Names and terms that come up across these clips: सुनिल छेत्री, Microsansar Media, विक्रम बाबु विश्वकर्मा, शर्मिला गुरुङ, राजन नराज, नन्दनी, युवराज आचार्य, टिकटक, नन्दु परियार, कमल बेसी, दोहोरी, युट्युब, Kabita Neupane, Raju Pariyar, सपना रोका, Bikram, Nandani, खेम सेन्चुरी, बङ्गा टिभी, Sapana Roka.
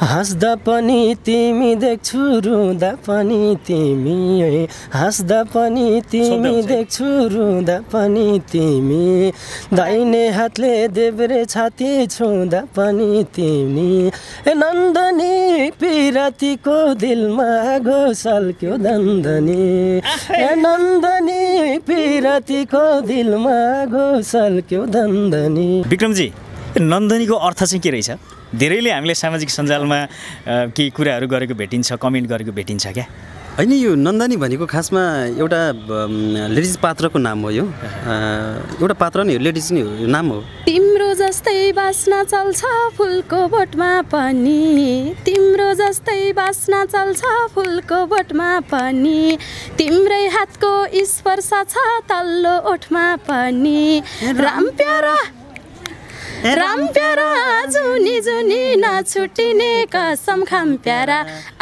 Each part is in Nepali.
हाँस्दा पनि तिमी देख्छु रुँदा पनि तिमी है, हाँस्दा पनि तिमी देख्छु रुँदा पनि तिमी, दाहिने हातले देब्रे छाती छुँदा पनि तिमी, ए नन्दनी पिरातीको दिलमा आगो सल्क्यो नन्दनी, ए नन्दनी पिरातीको दिलमा आगो सल्क्यो नन्दनी। विक्रमजी, नन्दनीको अर्थ चाहिँ के रहेछ? धेरैले हामीले सामाजिक सञ्जालमा केही कुराहरू गरेको भेटिन्छ, कमेन्ट गरेको भेटिन्छ क्या? होइन, यो नन्दनी भनेको खासमा एउटा लेडिज पात्रको नाम हो। यो एउटा पात्र नै हो, लेडिज नै हो, नाम हो। तिम्रो जस्तै बास्ना चल्छ फुलको बोटमा पनि, तिम्रो जस्तै बास्ना चल्छ फुलको बोटमा पनि, तिम्रै हातको स्पर्श छ तल्लो ओठमा पनि, राम प्यारा राम प्यारा जुनी जुनी नछुटिने कसम खाम प्यारा,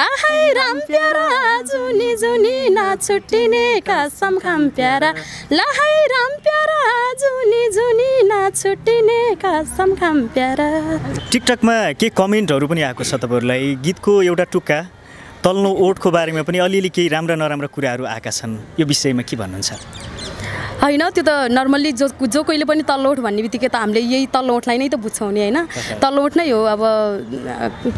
आहै राम प्यारा जुनी जुनी नछुटिने कसम खाम प्यारा, लहै राम प्यारा जुनी जुनी नछुटिने कसम खाम प्यारा। टिकटकमा के कमेन्टहरू पनि आएको छ तपाईहरूलाई? गीतको एउटा टुक्का तल्लो ओठको बारेमा पनि अलिअलि केही राम्रा नराम्रा कुराहरू आएका छन्, यो विषयमा के भन्नुहुन्छ? होइन, त्यो त नर्मल्ली जो कोहीले पनि तल्लोठ भन्ने बित्तिकै त हामीले यही तल्लोठलाई नै त बुझ्छौँ नि, होइन? तल्लोठ नै हो। अब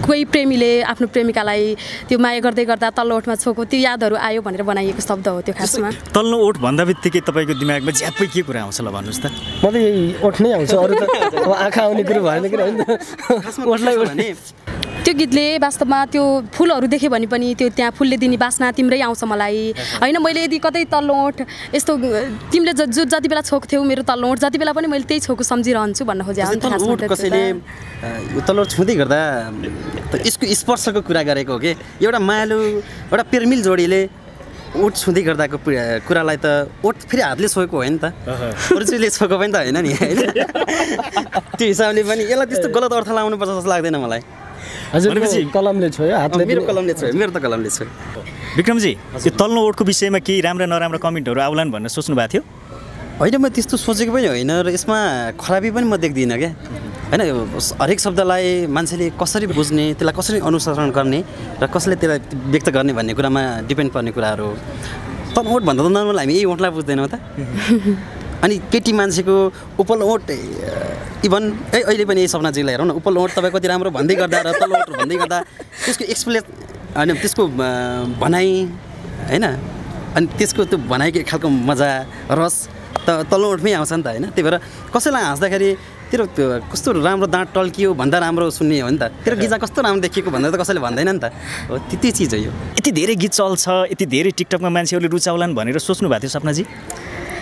कोही प्रेमीले आफ्नो प्रेमिकालाई त्यो माया गर्दै गर्दा तल्लोठमा छोएको, त्यो यादहरू आयो भनेर बनाइएको शब्द हो त्यो। खासमा तल्लोठ भन्दा बित्तिकै तपाईँको दिमागमा झ्याप्पै के कुरा आउँछ ल भन्नुहोस् त? म त ओठ नै आउँछ, अरू त अब आँखा आउने कुरो भएन कि होइन। त्यो गीतले वास्तवमा त्यो फुलहरू देखेँ भने पनि त्यो त्यहाँ फुलले दिने बास्ना तिम्रै आउँछ मलाई, होइन? मैले यदि कतै तल्लोठ यस्तो तिमीले जो जति बेला छोक्थ्यौ मेरो तल्लोठ, जति बेला पनि मैले त्यही छोको सम्झिरहन्छु भन्न खोजेको। कसैले तल्लोठ छुँदै गर्दा यसको स्पर्शको कुरा गरेको हो कि? एउटा मायालु एउटा प्रेमिल जोडीले ओठ छुँदै गर्दाको कुरालाई त ओठ फेरि हातले छोएको होइन त, रुचीले छोएको पनि त होइन नि, होइन? त्यो हिसाबले पनि यसलाई त्यस्तो गलत अर्थ लाउनुपर्छ जस्तो लाग्दैन मलाई। हजुर, कलमले छोयो, हातले, मेरो कलमले छोयो, मेरो त कलमले छोयो। विक्रमजी, यो तल्लो ओठको विषयमा केही राम्रा नराम्रा कमेन्टहरू आउलान् भनेर सोच्नु भएको थियो? होइन, म त्यस्तो सोचेको पनि होइन र यसमा खराबी पनि म देख्दिनँ क्या, होइन? हरेक शब्दलाई मान्छेले कसरी बुझ्ने, त्यसलाई कसरी अनुसरण गर्ने र कसले त्यसलाई व्यक्त गर्ने भन्ने कुरामा डिपेन्ड पर्ने कुराहरू हो। तल ओठ भन्दा त नर्मल हामी यही ओठलाई बुझ्दैनौँ त। अनि केटी मान्छेको उपल्लो ओठ इभन अहिले पनि यही सपनाजीलाई हेरौँ न, उपल्लो ओठ तपाईँ कति राम्रो भन्दै गर्दा र तल्लो ओठ भन्दै गर्दा त्यसको एक्सप्लेन, होइन त्यसको भनाइ, होइन? अनि त्यसको त्यो भनाइको खालको मजा रस त तल्लो ओठमै आउँछ नि त, होइन? त्यही भएर कसैलाई हाँस्दाखेरि तेरो कस्तो राम्रो दाँत टल्कियो भन्दा राम्रो सुन्ने हो नि त, तेरो गिजा कस्तो राम्रो देखिएको भन्दा त कसैले भन्दैन नि त। हो, त्यही चिज हो यो। यति धेरै गीत चल्छ, यति धेरै टिकटकमा मान्छेहरूले रुचाउलान् भनेर सोच्नु भएको थियो सपनाजी?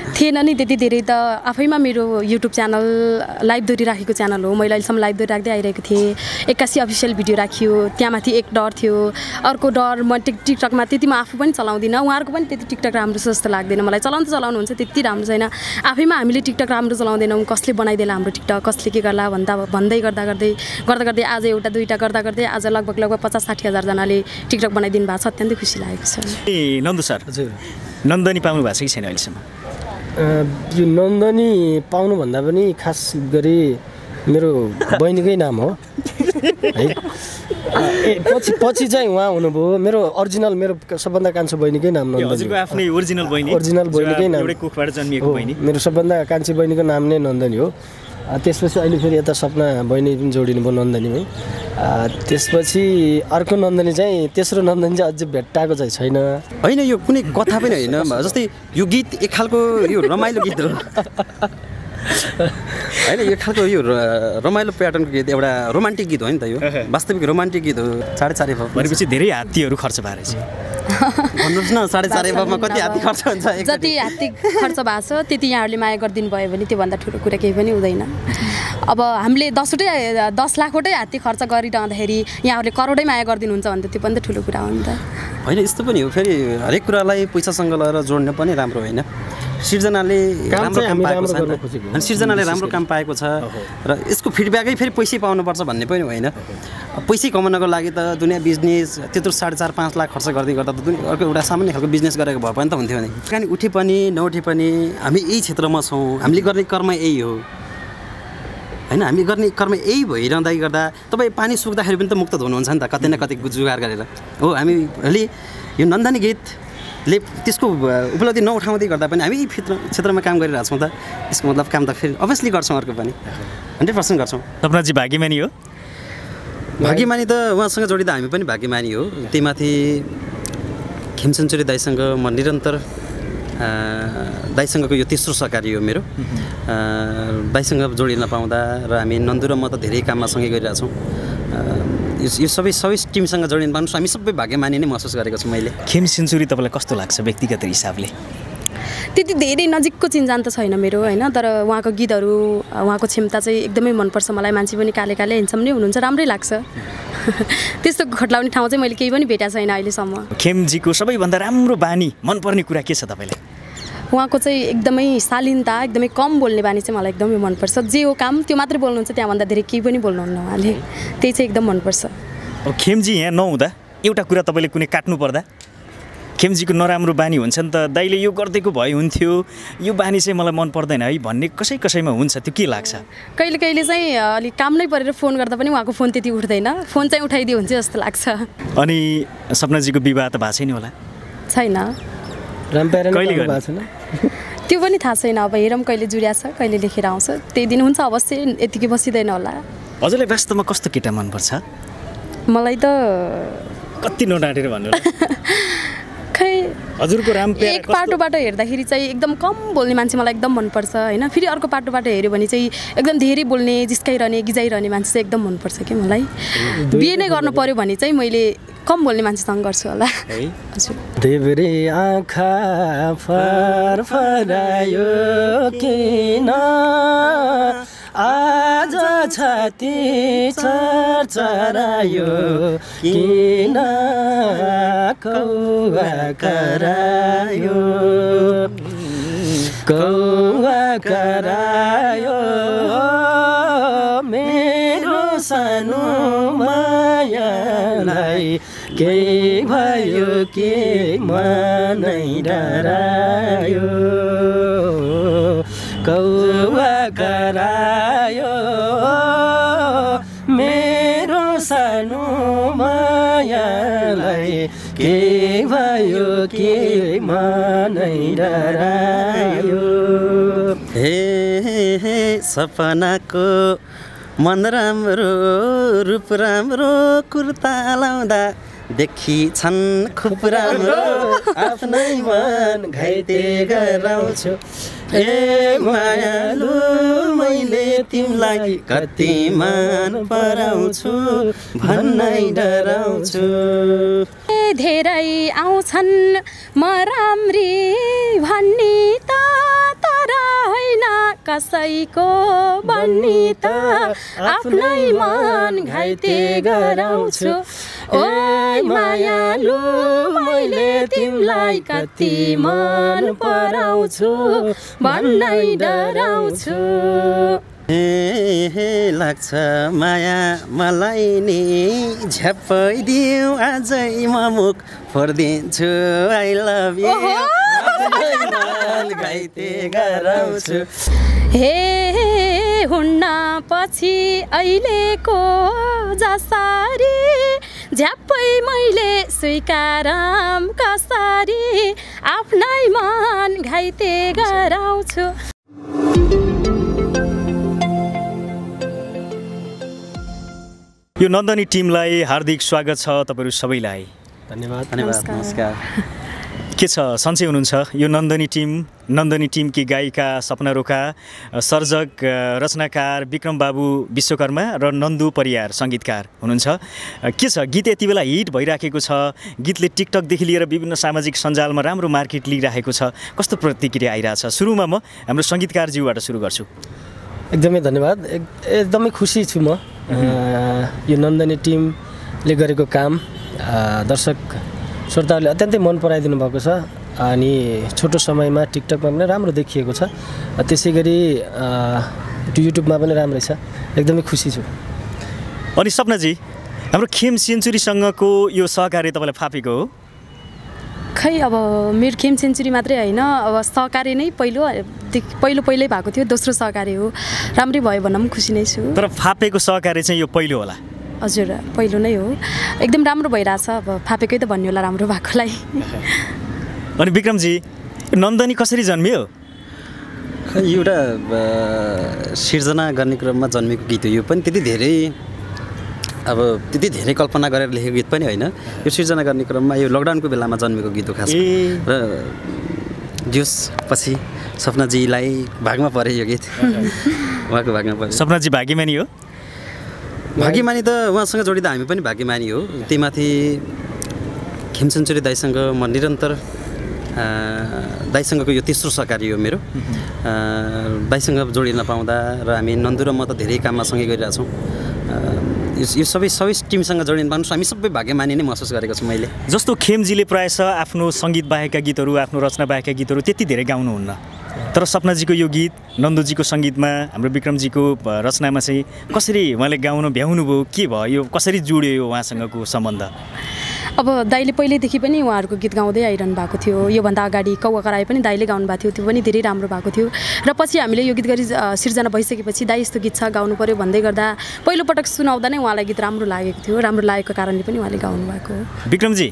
थिएन नि त्यति धेरै त। आफैमा मेरो युट्युब च्यानल लाइभ दोहोरिराखेको च्यानल हो, मैले अहिलेसम्म लाइभ दोहोरिराख्दै आइरहेको थिएँ। 81 अफिसियल भिडियो राखियो, त्यहाँमाथि एक डर थियो, अर्को डर म टिकटकमा त्यति म आफू पनि चलाउँदिनँ, उहाँहरूको पनि त्यति टिकटक राम्रो छ जस्तो लाग्दैन मलाई। चलाउनु त चलाउनुहुन्छ, त्यति राम्रो छैन। आफैमा हामीले टिकटक राम्रो चलाउँदैनौँ, कसले बनाइदिएला हाम्रो टिकटक, कसले के गर्ला भन्दै गर्दै आज एउटा दुईवटा गर्दै आज लगभग 50-60 हजारजनाले टिकटक बनाइदिनु भएको छ, अत्यन्तै खुसी लागेको छ। ए नन्दु सर, हजुर, नन्दनी पाउनु भएको छ कि छैन अहिलेसम्म? यो नन्दनी पाउनुभन्दा पनि खास गरी मेरो बहिनीकै नाम हो है। पछि चाहिँ उहाँ हुनुभयो मेरो ओरिजिनल, मेरो सबभन्दा कान्छो बहिनीकै नाम नन्दनी, आफ्नै ओरिजिनल बहिनीकै नाम, मेरो सबभन्दा कान्छी बहिनीको नाम नै नन्दनी हो। त्यसपछि अहिले फेरि यता सपना बहिनी पनि जोडिनु भयो नन्दनीमै। त्यसपछि अर्को नन्दनी चाहिँ, तेस्रो नन्दनी चाहिँ अझै भेट्टाएको चाहिँ छैन। होइन, यो कुनै कथा पनि होइन, जस्तै यो गीत एक खालको यो रमाइलो गीत हो, होइन? यो खालको यो रमाइलो प्याटर्नको गीत, एउटा रोमान्टिक गीत हो नि त, यो वास्तविक रोमान्टिक गीत हो। 4.5 भनेपछि धेरै हात्तीहरू खर्च भएर चाहिँ भन्नुहोस् न, 4.5 कति हात्ती खर्च हुन्छ? जति हात्ती खर्च भएको छ त्यति यहाँहरूले माया गरिदिनु भयो भने त्योभन्दा ठुलो कुरा केही पनि हुँदैन। अब हामीले 10 लाखवटै हात्ती खर्च गरिरहँदाखेरि यहाँहरूले करोडै माया गरिदिनुहुन्छ भने त त्यो पनि त ठुलो कुरा हो नि त। होइन, यस्तो पनि हो, फेरि हरेक कुरालाई पैसासँग लगाएर जोड्न पनि राम्रो होइन। सिर्जनाले राम्रो काम पाएको छ र यसको फिडब्याकै फेरि पैसै पाउनुपर्छ भन्ने पनि होइन। पैसै कमाउनको लागि त दुनियाँ बिजनेस त्यत्रो 4.5-5 लाख खर्च गर्दै गर्दा त दुनियाँ अर्को एउटा सामान्य खालको बिजनेस गरेको भए पनि त हुन्थ्यो नि। कानी उठे पनि नउठे पनि हामी यही क्षेत्रमा छौँ, हामीले गर्ने कर्म यही हो। हैन हामी गर्ने कर्म यही भइरहँदै गर्दा तपाई पानी सुक्दाखेरि पनि त मुक्त हुनुहुन्छ नि त कतै न कतै जुगाड गरेर। हो हामीले यो नन्दानी गीतले त्यसको उपलब्धि नउठाउँदै गर्दा पनि हामी यही क्षेत्रमा काम गरिरहेछौँ त। यसको मतलब काम त फेरि अभियसली गर्छौँ, अर्को पनि 100% गर्छौँ। सपनाजी भाग्यमानी हो। भाग्यमानी त उहाँसँग जोडिँदा हामी पनि भाग्यमानी हो। त्यहीमाथि खिमसेन्चुरी दाइसँग म निरन्तर दाइसँगको यो तेस्रो सहकारी हो मेरो। दाइसँग जोडिन पाउँदा र हामी नन्दु र म त धेरै काममा सँगै गरिरहेछौँ। यो सबै टिमसँग जोडिन पाउनु हामी सबै भाग्यमानी नै महसुस गरेको छु मैले। खिमसेन्चुरी तपाईँलाई कस्तो लाग्छ व्यक्तिगत हिसाबले? त्यति धेरै नजिकको चिन्जान त छैन मेरो हैन, तर उहाँको गीतहरू उहाँको क्षमता चाहिँ एकदमै मनपर्छ मलाई। मान्छे पनि काले काले हिँड्छौँ नै हुनुहुन्छ, राम्रै लाग्छ। त्यस्तो खटलाउने ठाउँ चाहिँ मैले केही पनि भेटेको छैन अहिलेसम्म। खेमजीको सबैभन्दा राम्रो बानी मनपर्ने कुरा के छ तपाईँलाई? उहाँको चाहिँ एकदमै शालीनता, एकदमै कम बोल्ने बानी चाहिँ मलाई एकदमै मनपर्छ। जे हो काम त्यो मात्रै बोल्नुहुन्छ, त्यहाँभन्दा धेरै केही पनि बोल्नुहुन्न उहाँले, त्यही चाहिँ एकदम मनपर्छ। अब खेमजी यहाँ नहुँदा एउटा कुरा तपाईँले कुनै काट्नु पर्दा खेमजीको नराम्रो बानी हुन्छ नि त, दाइले यो गरिदिएको भए हुन्थ्यो, यो बानी चाहिँ मलाई मन पर्दैन है भन्ने कसैमा हुन्छ, त्यो के लाग्छ? कहिले कहिले चाहिँ अलिक काम नै परेर फोन गर्दा पनि उहाँको फोन त्यति उठ्दैन, फोन चाहिँ उठाइदियो हुन्छ जस्तो लाग्छ। अनि सपनाजीको विवाह त भएको छैन होला? छैन, त्यो पनि थाहा छैन। अब हेरौँ कहिले जुडिया छ, कहिले लेखेर आउँछ, त्यही दिन हुन्छ। अवश्य यतिकै बसिँदैन होला। हजुरलाई वास्तवमा कस्तो केटा मनपर्छ? मलाई त कति नडाँटेर भन्नु हजुरको एक पाटोबाट हेर्दाखेरि चाहिँ एकदम कम बोल्ने मान्छे मलाई एकदम मनपर्छ होइन। फेरि अर्को पाटोबाट हेऱ्यो भने चाहिँ एकदम धेरै बोल्ने, जिस्काइरहने, गिजाइरहने मान्छे चाहिँ एकदम मनपर्छ कि मलाई। बिहे नै गर्नु पर्यो भने चाहिँ मैले कम बोल्ने मान्छेसँग गर्छु होला। हजुर आज छाती चरायो किन कौवा करायो, कौवा करायो मेरो सानो मायालाई, के भयो के मनै डरायो, कौवा करायो मेरो सानो मायालाई, के भयो के मनै डरायो। हे सपनाको मन राम्रो, रूप राम्रो, कुर्ता लाउँदा देखिन्छन् खुब राम्रो, आफ्नै मन घाइते गराउँछु, ए मायालु मैले तिमीलाई कति मन पराउँछु, भन्नै डराउँछु। धेरै आउँछन् म राम्री भन्ने त, तर होइन कसैको भन्ने त, आफ्नै मन घाइते गराउँछु, ओइ मायालु मैले तिमीलाई कति मन पराउँछु, भन्नै डराउँछु। हे लाग्छ माया मलाई नि, झ्यापाइदिऊ आजै म मुख फोर्दिन्छु, आई लभ यु घाइते गराउँछु। हे हुन्न पछि अहिलेको जसरी, झ्याप्पै मैले स्वीकारम कसरी, आफ्नै मन घाइते गराउँछु। यो नन्दनी टिमलाई हार्दिक स्वागत छ तपाईँहरू सबैलाई। धन्यवाद, धन्यवाद, नमस्कार। के छ, सन्चै हुनुहुन्छ? यो नन्दनी टिमकी गायिका सपना रोका, सर्जक रचनाकार विक्रम बाबु विश्वकर्मा र नन्दु परियार सङ्गीतकार हुनुहुन्छ। के छ, गीत यति बेला हिट भइराखेको छ, गीतले टिकटकदेखि लिएर विभिन्न सामाजिक सञ्जालमा राम्रो मार्केट लिइरहेको छ, कस्तो प्रतिक्रिया आइरहेछ? सुरुमा म हाम्रो सङ्गीतकारज्यूबाट सुरु गर्छु। एकदमै धन्यवाद, एकदमै खुसी छु म। यो नन्दनी टिमले गरेको काम दर्शक श्रोताहरूले अत्यन्तै मन पराइदिनु भएको छ अनि छोटो समयमा टिकटकमा पनि राम्रो देखिएको छ, त्यसै गरी युट्युबमा पनि राम्रै छ, एकदमै खुसी छु। अनि सपनाजी, हाम्रो खेम सेन्चुरीसँगको यो सहकार्य तपाईँलाई फापेको हो? खै अब मेरो खेम सेन्चुरी मात्रै हैन, अब सहकारी नै पहिलो भएको थियो, दोस्रो सहकारी हो, राम्रै भयो भन्नु म खुसी नै छु। तर फापेको सहकारी चाहिँ यो पहिलो होला? हजुर, पहिलो नै हो, एकदम राम्रो भइराछ, अब फापेकै त भन्नु होला राम्रो भएकोलाई। अनि विक्रम जी, नन्दनी कसरी जन्मियो? एउटा सिर्जना गर्ने क्रममा जन्मेको गीत हो यो पनि, त्यति धेरै कल्पना गरेर लेखेको गीत पनि हैन, यो सिर्जना गर्ने क्रममा, यो लकडाउनको बेलामा जन्मेको गीत हो खास र त्यसपछि सपनाजीलाई भागमा परे यो गीत। उहाँको भागमा परे। सपनाजी भाग्यमानी हो? भाग्यमानी त उहाँसँग जोडिँदा हामी पनि भाग्यमानी हो। त्यहीमाथि खेम सेन्चुरी दाइसँग म निरन्तर दाइसँगको यो तेस्रो सहकारी हो मेरो, दाइसँग जोडिन पाउँदा र हामी नन्दु र म त धेरै काममा सँगै गरिरहेछौँ, यो सबै टिमसँग जोडिन पाउनु हामी सबै भाग्यमानी नै महसुस गरेको छु मैले। जस्तो खेमजीले प्रायः आफ्नो सङ्गीत बाहेकका गीतहरू, आफ्नो रचना बाहेकका गीतहरू त्यति धेरै गाउनुहुन्न, तर सपनाजीको यो गीत, नन्दुजीको सङ्गीतमा, हाम्रो विक्रमजीको रचनामा चाहिँ कसरी उहाँले गाउन भ्याउनु भयो, के भयो, कसरी जोडियो यो उहाँसँगको सम्बन्ध? अब दाइले पहिल्यैदेखि पनि उहाँहरूको गीत गाउँदै आइरहनु भएको थियो, योभन्दा अगाडि कौवा कराए पनि दाइले गाउनुभएको थियो, त्यो पनि धेरै राम्रो भएको थियो, र पछि हामीले यो गीत गरी सिर्जना भइसकेपछि दाइ यस्तो गीत छ गाउनु पर्यो भन्दै गर्दा पहिलोपटक सुनाउँदा नै उहाँलाई गीत राम्रो लागेको थियो, राम्रो लागेको कारणले पनि उहाँले गाउनु भएको हो। विक्रमजी,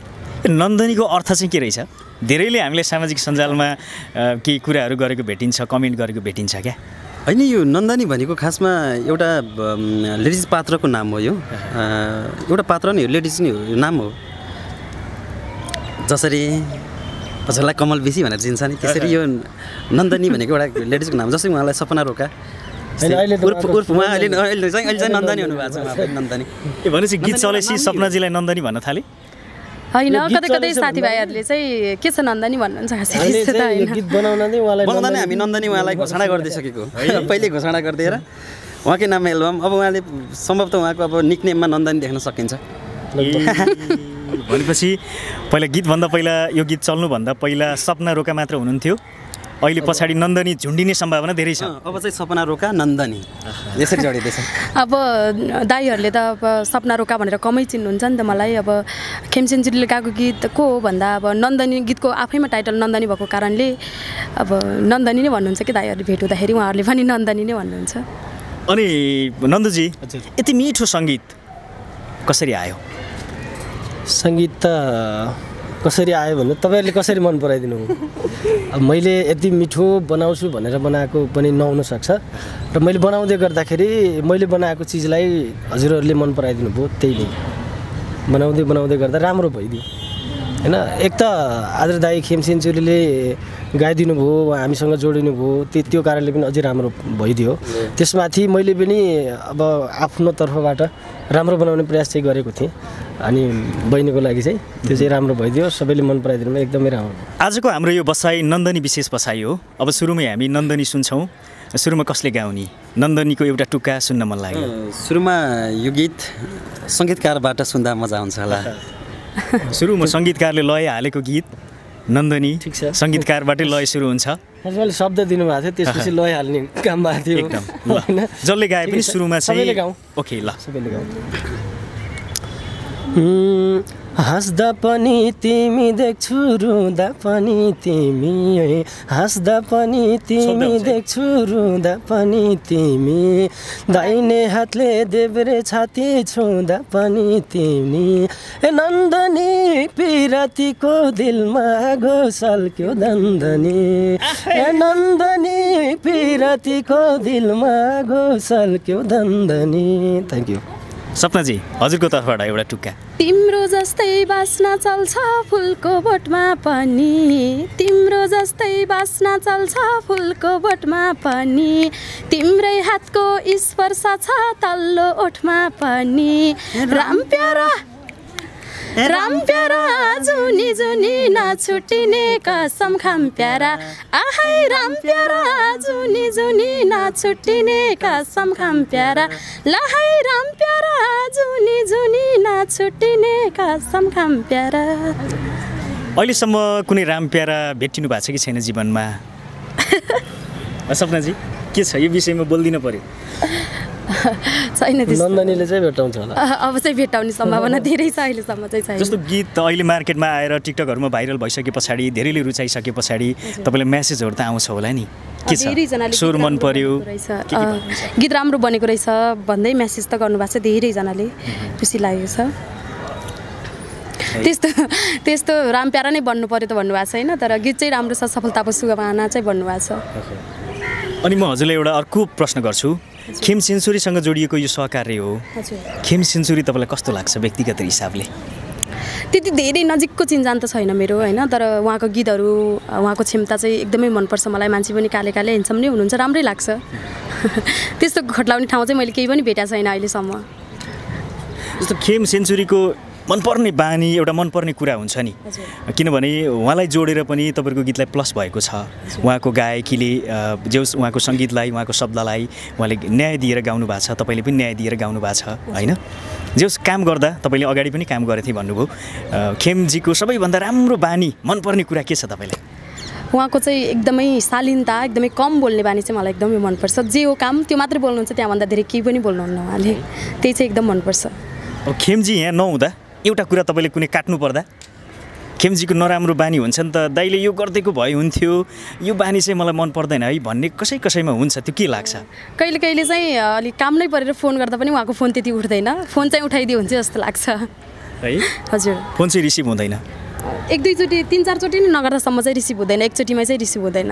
नन्दनीको अर्थ चाहिँ के रहेछ? धेरैले हामीले सामाजिक सञ्जालमा केही कुराहरू गरेको भेटिन्छ, कमेन्ट गरेको भेटिन्छ क्या? हैन, यो नन्दनी भनेको खासमा एउटा लेडिज पात्रको नाम हो, यो एउटा पात्र नै हो, लेडिज नै हो, यो नाम हो। जसरी हजुरलाई कमल बेसी भनेर चिन्छ नि, त्यसरी यो नन्दनी भनेको एउटा लेडिजको नाम, जसरी उहाँलाई सपना रोका उर्फ उहाँ अहिले चाहिँ नन्दनी हुनुभएको छ, उहाँ पनि नन्दनी। ए भनेपछि गीत चलेपछि सपनाजीलाई नन्दनी भन्न थाले? हैन, कतै कतै साथीभाइहरूले चाहिँ के छ नन्दनी भन्नुहुन्छ, गीत बनाउन नै उहाँलाई नन्दनी, हामी नन्दनी उहाँलाई घोषणा गरिदिसकेको, पहिले घोषणा गरिदिएर उहाँकै नाम एल्बम, अब उहाँले सम्भवतः उहाँको अब निकनेममा नन्दनी देख्न सकिन्छ। भनेपछि पहिला गीतभन्दा पहिला, यो गीत चल्नुभन्दा पहिला सपना रोका मात्र हुनुहुन्थ्यो, अहिले पछाडि नन्दनी झुन्डिने सम्भावना धेरै छ, अब चाहिँ सपना रोका नन्दनी यसरी जोडिँदैछ। अब दाइहरूले त अब सपना रोका भनेर कमै चिन्नुहुन्छ नि त मलाई, अब खेम सेन्चुरीले गाएको गीत को हो भन्दा अब नन्दनी गीतको आफैमा टाइटल नन्दनी भएको कारणले अब नन्दनी नै भन्नुहुन्छ कि दाइहरूले भेट हुँदाखेरि, उहाँहरूले पनि नन्दनी नै भन्नुहुन्छ। अनि नन्दुजी, यति मिठो सङ्गीत कसरी आयो? सङ्गीत त कसरी आयो भन्नु, तपाईहरूले कसरी मन पराइदिनु? अब मैले यति मिठो बनाउँछु भनेर बनाएको पनि नहुन सक्छ, र मैले बनाउँदै गर्दाखेरि मैले बनाएको चिजलाई हजुरहरूले मन पराइदिनु भयो, त्यही नै बनाउँदै बनाउँदै गर्दा राम्रो भइदियो। हैन, एक त आदर दाई खेम सेन्चुरीले गाइदिनु भयो, हामीसँग जोडिनु भयो, त्यो कारणले पनि अझै राम्रो भइदियो। त्यसमाथि मैले पनि अब आफ्नो तर्फबाट राम्रो बनाउने प्रयास चाहिँ गरेको थिएँ, अनि बहिनीको लागि चाहिँ त्यो चाहिँ राम्रो भइदियो, सबैले मन पराइदिनु भयो, एकदमै राम्रो। आजको हाम्रो यो बसाइ नन्दनी विशेष बसाइ हो। अब सुरुमै हामी नन्दनी सुन्छौँ, सुरुमा कसले गाउने नन्दनीको एउटा टुक्का सुन्न मन लाग्यो? सुरुमा यो गीत सङ्गीतकारबाट सुन्दा मजा आउँछ होला। सुरुमा सङ्गीतकारले लय हालेको गीत नन्दनी, ठिक छ, सङ्गीतकारबाटै लय सुरु हुन्छ, हजुरले शब्द दिनुभएको थियो, त्यसपछि लय हाल्ने काम भएको थियो, हैन, जसले गाए पनि सुरुमा सबैले गाउँ। ओके, ल सबैले गाउँ। हाँस्दा पनि तिमी देख्छु, रुँदा पनि तिमी, हाँस्दा पनि तिमी देख्छु, रुँदा पनि तिमी, दाहिने हातले देब्रे छाती छुँदा पनि तिमी, ए नन्दनी पिरातीको दिलमा आगो सल्क्यो नन्दनी, ए नन्दनी पिरातीको दिलमा आगो सल्क्यो नन्दनी। Thank you. सपनाजी, हजुरको तर्फबाट एउटा टुक्का। तिम्रो जस्तै बास्ना चल्छ फुलको बोटमा पनि, तिम्रो जस्तै बास्ना चल्छ फुलको बोटमा पनि, तिम्रै हातको स्पर्श छ तल्लो ओठमा पनि, राम प्यारा राम प्यारा जुनी जुनी नछुटिने कसम खाम प्यारा, आहै राम प्यारा जुनी जुनी नछुटिने कसम खाम प्यारा, लहै राम प्यारा जुनी जुनी नछुटिने कसम खाम प्यारा। अहिलेसम्म कुनै राम प्यारा भेटिनु भएको छ कि छैन जीवनमा? सपनाजी, के छ यो विषयमा बोलिदिनु पर्यो? नन्दनीले चाहिँ भेटाउँछ होला, अब चाहिँ भेटाउने सम्भावना धेरै छ अहिलेसम्म चाहिँ। जस्तो गीत अहिले मार्केटमा आएर टिकटकहरुमा भाइरल भइसके पछाडी धेरैले रुचाइसके पछाडी तपाईले मेसेजहरु त आउँछ होला नि, के छ सुर मन पर्यो गीत राम्रो बनेको रहेछ भन्दै मेसेज त गर्नु भएको छ धेरै जनाले, खुसी लागेको छ। त्यस्तो त्यस्तो राम प्यारा नै बन्नु पर्यो त भन्नु भएको छैन, तर गीत चाहिँ राम्रो छ सफलताको सुगमना चाहिँ भन्नु भएको छ। अनि म हजुरलाई एउटा अर्को प्रश्न गर्छु, खेम सेन्चुरीसँग जोडिएको यो सहकार्य हो, खेम सेन्चुरी तपाईलाई कस्तो लाग्छ व्यक्तिगत हिसाबले? त्यति धेरै नजिकको चिन्जान त छैन मेरो हैन, तर उहाँको गीतहरू उहाँको क्षमता चाहिँ एकदमै मनपर्छ मलाई, मान्छे पनि काले काले हेन्सम नै हुनुहुन्छ, राम्रै लाग्छ। त्यस्तो खटलाउने ठाउँ चाहिँ मैले केही पनि भेटेको छैन अहिलेसम्म। जस्तो खेम सेन्चुरीको मनपर्ने बानी एउटा मनपर्ने कुरा हुन्छ नि, किनभने उहाँलाई जोडेर पनि तपाईको गीतलाई प्लस भएको छ, उहाँको गायकीले जोस उहाँको संगीतलाई उहाँको शब्दलाई उहाँले न्याय दिएर गाउनु भएको छ, तपाईले पनि न्याय दिएर गाउनु भएको छ हैन। जोस काम गर्दा तपाईले अगाडि पनि काम गरेथे भन्नुभयो, खेमजीको सबैभन्दा राम्रो बानी मनपर्ने कुरा के छ तपाईलाई? उहाँको चाहिँ एकदमै शालीनता, एकदमै कम बोल्ने बानी चाहिँ मलाई एकदमै मनपर्छ, जे हो काम त्यो मात्र बोल्नुहुन्छ, त्यहाँभन्दा धेरै केही पनि बोल्नुहुन्न उहाँले, त्यही चाहिँ एकदम मनपर्छ। अब खेमजी यहाँ नहुँदा एउटा कुरा तपाईले कुनै काट्नु पर्दा खेमजीको नराम्रो बानी हुन्छ नि त, दाइले यो गर्दैको भए हुन्थ्यो, यो बानी चाहिँ मलाई मन पर्दैन है भन्ने कसै कसैमा हुन्छ, त्यो के लाग्छ? कहिले कहिले चाहिँ अलिक काम नै परेर फोन गर्दा पनि उहाँको फोन त्यति उठ्दैन, फोन चाहिँ उठाइदियो हुन्छ जस्तो लाग्छ है। हजुर, फोन चाहिँ रिसिभ हुँदैन, एक दुईचोटि तीन चारचोटि नै नगर्दासम्म चाहिँ रिसिभ हुँदैन, एकचोटिमा चाहिँ रिसिभ हुँदैन।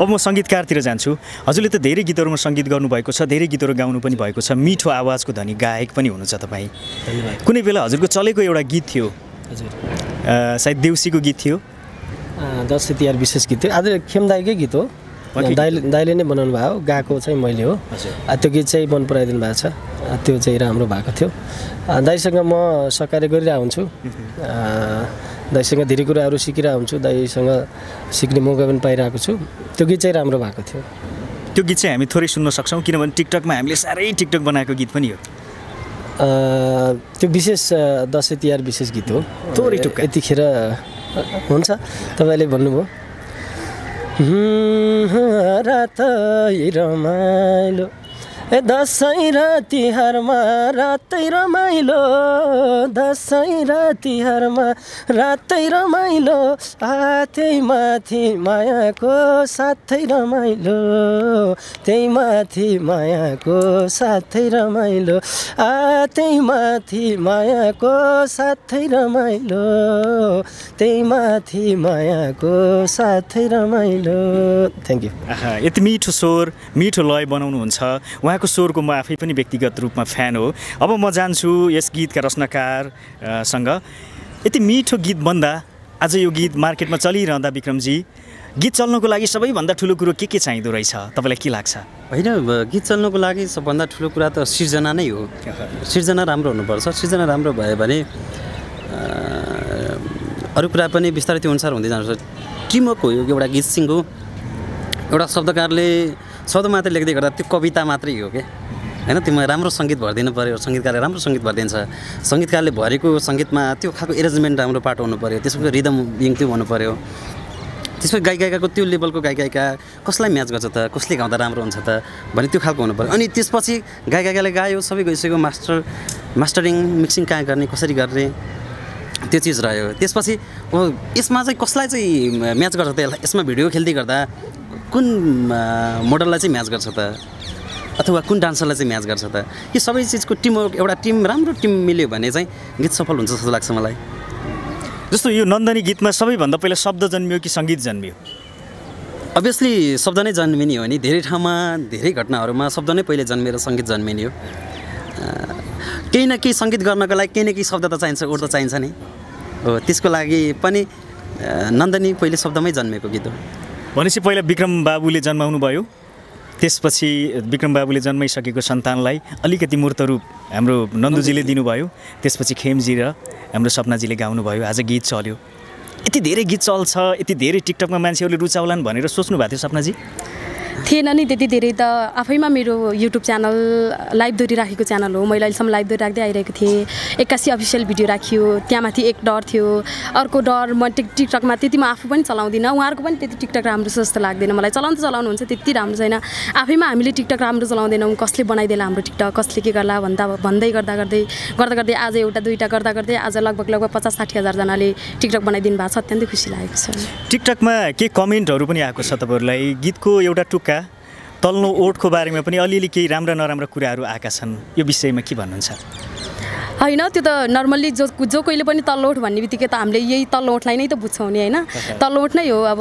अब म संगीतकारतिर जान्छु, हजुरले त धेरै गीतहरुमा संगीत गर्नुभएको छ, धेरै गीतहरु गाउनु पनि भएको छ, मिठो आवाजको धनी गायक पनि हुनुहुन्छ तपाईँ। कुनै बेला हजुरको चलेको एउटा गीत थियो, हजुर सायद देउसीको गीत थियो, दसैँ तिहार विशेष गीत थियो, आज खेम दाइकै गीत हो, दाइले नै बनाउनु भयो, गाएको चाहिँ मैले हो, त्यो गीत चाहिँ मन पराइदिनु भएको छ, त्यो चाहिँ राम्रो भएको थियो। दाइसँग म सहकार्य गरिरहेको हुन्छु, दाइसँग धेरै कुराहरू सिकिरहेको हुन्छु, दाइसँग सिक्ने मौका पनि पाइरहेको छु, त्यो गीत चाहिँ राम्रो भएको थियो। त्यो गीत चाहिँ हामी थोरै सुन्न सक्छौँ किनभने टिकटकमा हामीले साह्रै टिकटक बनाएको गीत पनि हो, त्यो विशेष दसैँ तिहार विशेष गीत हो, थोरै टुक्का यतिखेर हुन्छ तपाईँले भन्नुभयो। रमाइलो ए दसैँ र तिहारमा रातै रमाइलो, दसैँ र तिहारमा रातै रमाइलो, आतै माथि मायाको साथै रमाइलो, त्यही माथि मायाको साथै रमाइलो, आतै माथि मायाको साथै रमाइलो, त्यही माथि मायाको साथै रमाइलो। Thank you. यति मिठो स्वर मिठो लय बनाउनुहुन्छ, उहाँको स्वरको म आफै पनि व्यक्तिगत रूपमा फ्यान हो। अब म जान्छु यस गीतका रचनाकारसँग, यति मिठो गीत बन्दा आज यो गीत मार्केटमा चलिरहँदा विक्रमजी, गीत चल्नुको लागि सबैभन्दा ठुलो कुरो के चाहिँदो रहेछ तपाईँलाई के लाग्छ? होइन, गीत चल्नुको लागि सबभन्दा ठुलो कुरा त सिर्जना नै हो, सिर्जना राम्रो हुनुपर्छ, सिर्जना राम्रो भयो भने अरू कुरा पनि बिस्तारै त्यो अनुसार हुँदै जान्छ। टिमवर्क हो यो एउटा गीत सिङ हो, एउटा शब्दकारले शब्द मात्रै लेख्दै गर्दा त्यो कविता मात्रै हो क्या हैन, त्यसमा राम्रो सङ्गीत भरिदिनु पऱ्यो, सङ्गीतकारले राम्रो सङ्गीत भरिदिन्छ, सङ्गीतकारले भरेको सङ्गीतमा त्यो खालको एरेन्जमेन्ट राम्रो पार्ट हुनु पऱ्यो, त्यसको रिदम बिङ त्यो हुनु पऱ्यो, त्यसको गायिकाको त्यो लेभलको गायिका कसलाई म्याच गर्छ त, कसले गाउँदा राम्रो हुन्छ त भने त्यो खालको हुनु पऱ्यो। अनि त्यसपछि गायिकाले गायो सबै गइसक्यो, मास्टरिङ मिक्सिङ कहाँ गर्ने कसरी गर्ने त्यो चिज रह्यो, त्यसपछि यसमा चाहिँ कसलाई चाहिँ म्याच गर्छ त, यसलाई यसमा भिडियो खेल्दै गर्दा कुन मोडललाई चाहिँ म्याच गर्छ त, अथवा कुन डान्सरलाई चाहिँ म्याच गर्छ त, यो सबै चिजको टिमवर्क, एउटा टिम राम्रो टिम मिल्यो भने चाहिँ गीत सफल हुन्छ जस्तो लाग्छ मलाई। जस्तो यो नन्दनी गीतमा सबैभन्दा पहिला शब्द जन्मियो कि सङ्गीत जन्मियो? अभियसली शब्द नै जन्मिने हो नि, धेरै ठाउँमा धेरै घटनाहरूमा शब्द नै पहिले जन्मिएर सङ्गीत जन्मिने हो, केही न केही सङ्गीत गर्नको लागि केही न केही शब्द त चाहिन्छ, उड त चाहिन्छ नि हो, त्यसको लागि पनि नन्दनी पहिले शब्दमै जन्मेको गीत हो। भनेपछि पहिला विक्रम बाबुले जन्माउनु भयो, त्यसपछि विक्रम बाबुले जन्माइसकेको सन्तानलाई अलिकति मूर्त रूप हाम्रो नन्दुजीले दिनुभयो, त्यसपछि खेमजी र हाम्रो सपनाजीले गाउनुभयो, आज गीत चल्यो। यति धेरै गीत चल्छ, यति धेरै टिकटकमा मान्छेहरूले रुचाउलान् भनेर सोच्नु भएको थियो सपनाजी? थे नीति धीरे तो आफैमा मेरो यूट्यूब चैनल लाइव दोहोरिराखेको चैनल हो। मैले अहिलेसम्म लाइव दोहोरिराख्दै आइरहेको थिएँ। 81 अफिसियल भिडियो राखियो, त्यहाँमाथि एक डर थियो, अर्को डर म टिकटकमा त्यति म आफू पनि चलाउँदिन, उहाँहरुको पनि त्यति टिकटक राम्रो जस्तो लाग्दैन मलाई। चलाउनु त चलाउनुहुन्छ, त्यति राम्रो छैन। आफैमा हामीले टिकटक राम्रो चलाउँदैनौँ, कसले बनाइदेला हाम्रो टिकटक, कसले के गर्ला भन्दै गर्दा गर्दै आज एउटा दुईटा गर्दै आज लगभग 50-60 हजार जनाले टिकटक बनाइदिनु भएको छ। अत्यन्तै खुसी लागेको छ। टिकटकमा के कमेन्टहरु पनि आएको छ तपाईहरुलाई? गीतको एउटा टुक्का तल्लो ओठको बारेमा पनि अलिअलि केही राम्रा नराम्रा कुराहरू आएका छन्, यो विषयमा के भन्नुहुन्छ? हैन, त्यो त नर्मल्ली जो कोहीले पनि तल्लोठ भन्ने बित्तिकै त हामीले यही तल्लोठलाई नै त बुझ्छौँ नि, हैन? तल्लोठ नै हो। अब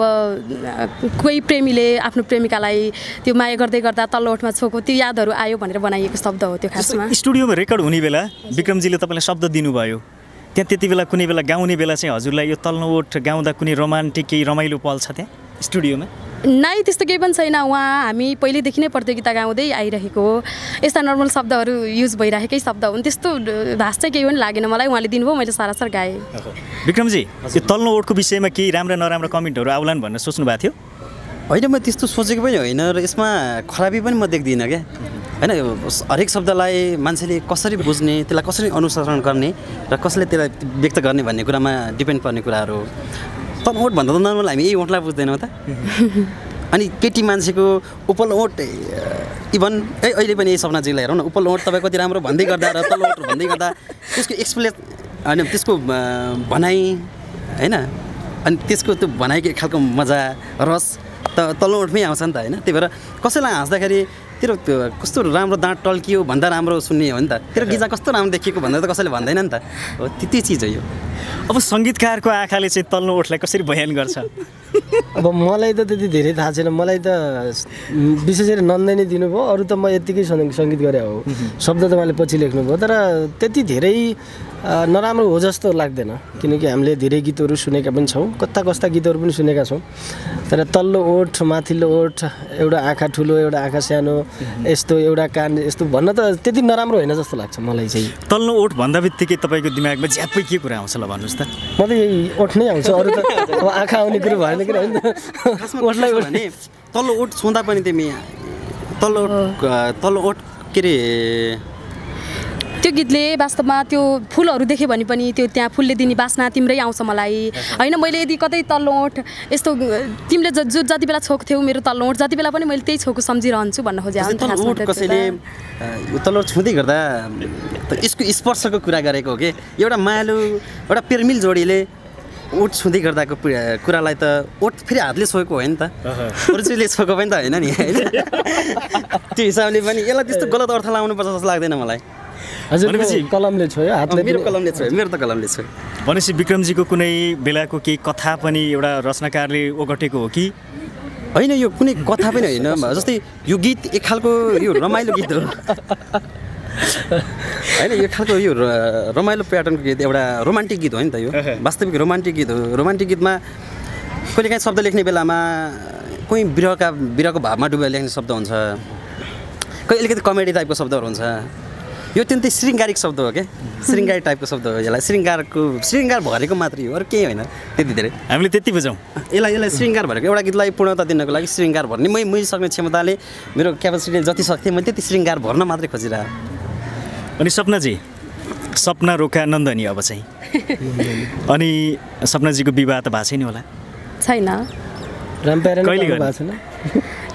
कोही प्रेमीले आफ्नो प्रेमिकालाई त्यो माया गर्दै गर्दा तल्लोठमा छोको, त्यो यादहरू आयो भनेर बनाइएको शब्द हो त्यो। खासमा स्टुडियोमा रेकर्ड हुने बेला विक्रमजीले तपाईँलाई शब्द दिनुभयो, त्यहाँ त्यति बेला कुनै बेला गाउने बेला चाहिँ हजुरलाई यो तल्लोठ गाउँदा कुनै रोमान्टिक केही रमाइलो पल छ त्यहाँ स्टुडियोमा? नै, त्यस्तो केही पनि छैन। उहाँ हामी पहिलेदेखि नै प्रतियोगिता गाउँदै आइरहेको हो। यस्ता नर्मल शब्दहरू युज भइरहेकै शब्द हुन्, त्यस्तो भाष चाहिँ केही पनि लागेन मलाई। उहाँले दिनुभयो, मैले सारासार गाएँ। विक्रमजी, यो तल्लो ओठको विषयमा केही राम्रा नराम्रा कमेन्टहरू आउलान् भन्ने सोच्नु भएको थियो? होइन, म त्यस्तो सोचेको पनि होइन र यसमा खराबी पनि म देख्दिनँ क्या, होइन? हरेक शब्दलाई मान्छेले कसरी बुझ्ने, त्यसलाई कसरी अनुसरण गर्ने र कसले त्यसलाई व्यक्त गर्ने भन्ने कुरामा डिपेन्ड पर्ने कुराहरू। तल ओठ भन्दा त नर्मल हामी यही ओठलाई बुझ्दैनौँ त। अनि केटी मान्छेको उपल ओठ इभन अहिले पनि यही सपनाजीलाई हेरौँ न, उपल ओठ तपाईँ कति राम्रो भन्दै गर्दा र तल ओठ भन्दै गर्दा त्यसको एक्सप्लेन, होइन त्यसको भनाइ, होइन? अनि त्यसको त्यो भनाइको खालको मजा रस त तल ओठमै आउँछ नि त, होइन? त्यही भएर कसैलाई हाँस्दाखेरि तेरो कस्तो राम्रो दाँत टल्कियो भन्दा राम्रो सुन्ने हो नि त, तेरो गिजा कस्तो राम्रो देखिएको भन्दा त कसैले भन्दैन नि त। हो, त्यति चिज हो यो। अब सङ्गीतकारको आँखाले चाहिँ तल्लो ओठलाई कसरी बयान गर्छ? अब मलाई त त्यति धेरै थाहा छैन। मलाई त विशेष गरी नन्दिनी दिनुभयो, अरू त म यत्तिकै सङ्गीत गरे हो। शब्द त उहाँले पछि लेख्नुभयो, तर त्यति धेरै नराम्रो हो जस्तो लाग्दैन, किनकि हामीले धेरै गीतहरू सुनेका पनि छौँ, कस्ता कस्ता गीतहरू पनि सुनेका छौँ। तर तल्लो ओठ माथिल्लो ओठ, एउटा आँखा ठुलो एउटा आँखा सानो, यस्तो एउटा कान यस्तो भन्न त त्यति नराम्रो होइन जस्तो लाग्छ मलाई चाहिँ। तल्लो ओठ भन्दा बित्तिकै तपाईँको दिमागमा झ्याप्पै के कुरा आउँछ ल भन्नुहोस् त? म त यही ओठ नै आउँछ, अरू त आँखा आउने कुरो भएन, किन होइन? ओठलाई ओठ भने तल्लो ओठ छुँदा पनि तिमी तल्लो ओठ के अरे त्यो गीतले वास्तवमा त्यो फुलहरू देख्यो भने पनि त्यो त्यहाँ फुलले दिने बास्ना तिम्रै आउँछ मलाई, होइन? मैले यदि कतै तल्लो ओठ यस्तो तिमीले जो जति बेला छोक्थ्यौ मेरो तल्लो ओठ, जति बेला पनि मैले त्यही छोको सम्झिरहन्छु भन्न खोजेको। कसैले तल्लो ओठ छुँदै गर्दा यसको स्पर्शको कुरा गरेको हो कि एउटा मायालु एउटा प्रेमिल जोडीले ओठ छुँदै गर्दाको कुरालाई त ओठ फेरि हातले छोएको होइन त, रुचीले छोएको पनि त होइन नि, होइन? त्यो हिसाबले पनि यसलाई त्यस्तो गलत अर्थ लाउनुपर्छ जस्तो लाग्दैन मलाई। हजुर, कलमले छोयो, हातले? मेरो कलमले छोयो, मेरो त कलमले छोयो। भनेपछि विक्रमजीको कुनै बेलाको केही कथा पनि एउटा रचनाकारले ओगटेको हो कि? होइन, यो कुनै कथा पनि होइन। जस्तै यो गीत एक खालको यो रमाइलो गीत हो, होइन? यो खालको यो रमाइलो प्याटर्नको गीत, एउटा रोमान्टिक गीत हो नि त, यो वास्तविक रोमान्टिक गीत हो। रोमान्टिक गीतमा कहिलेकाहीँ शब्द लेख्ने बेलामा कोही विरहको भावमा डुबेर लेख्ने शब्द हुन्छ, कोही अलिकति कमेडी टाइपको शब्दहरू हुन्छ। यो त्यन्तै श्रृङ्गारिक शब्द हो क्या, श्रृङ्गारिक टाइपको शब्द हो। यसलाई श्रृङ्गार भरेको मात्रै हो, अरू केही होइन। त्यति धेरै हामीले त्यति बुझौँ यसलाई श्रृङ्गार भरेको। एउटा गीतलाई पूर्णता दिनको लागि श्रृङ्गार भर्ने मै सक्ने क्षमताले, मेरो क्यापेसिटीले जति सक्थेँ मैले त्यति श्रृङ्गार भर्न मात्रै खोजिरहेको। अनि सपनाजी, सपना रोका नन्दनी अब चाहिँ, अनि सपनाजीको विवाह त भएको छैन होला? छैन,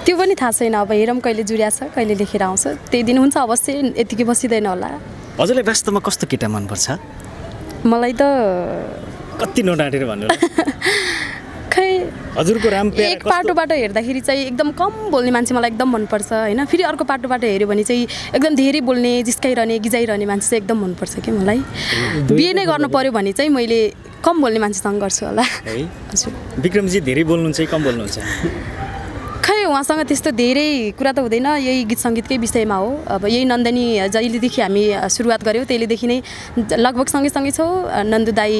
त्यो पनि थाहा छैन। अब हेरौँ कहिले जुडिया छ, कहिले लेखेर आउँछ, त्यही दिन हुन्छ। अवश्य यतिकै बसिँदैन होला। हजुरलाई वास्तवमा कस्तो केटा मनपर्छ? मलाई त कति नडाँटेर भन्नु खै, हजुरको एक पाटोबाट हेर्दाखेरि चाहिँ एकदम कम बोल्ने मान्छे मलाई एकदम मनपर्छ, होइन? फेरि अर्को पाटोबाट हेऱ्यो भने चाहिँ एकदम धेरै बोल्ने, जिस्काइरहने, गिजाइरहने मान्छे चाहिँ एकदम मनपर्छ कि मलाई। बिहे नै गर्नु पऱ्यो भने चाहिँ मैले कम बोल्ने मान्छेसँग गर्छु होला। हजुर, विक्रमजी धेरै बोल्नुहुन्छ कि कम बोल्नुहुन्छ? खै, उहाँसँग त्यस्तो धेरै कुरा त हुँदैन, यही गीत सङ्गीतकै विषयमा हो। अब यही नन्दनी जहिलेदेखि हामी सुरुवात गऱ्यौँ त्यहिलेदेखि नै लगभग सँगैसँगै छौँ। नन्दु दाई